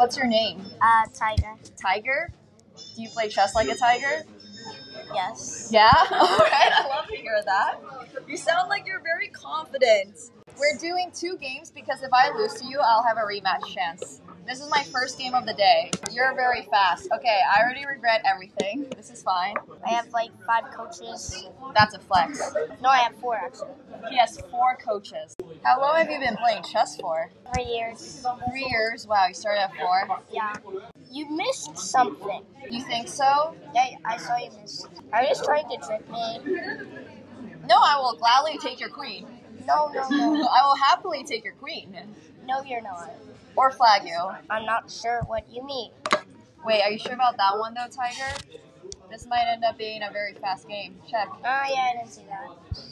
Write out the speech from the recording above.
What's your name? Tiger. Tiger? Do you play chess like a tiger? Yes. Yeah? All right, I love to hear that. You sound like you're very confident. We're doing two games because if I lose to you, I'll have a rematch chance. This is my first game of the day. You're very fast. Okay, I already regret everything. This is fine. I have like 5 coaches. That's a flex. No, I have 4 actually. He has 4 coaches. How long have you been playing chess for? 3 years. 3 years? Wow, you started at 4? Yeah. You missed something. You think so? Yeah, I saw you miss. Are you just trying to trick me? No, I will gladly take your queen. No, no, no. I will happily take your queen. No, you're not. Or flag you. I'm not sure what you mean. Wait, are you sure about that one though, Tiger? This might end up being a very fast game. Check. Oh, yeah, I didn't see that.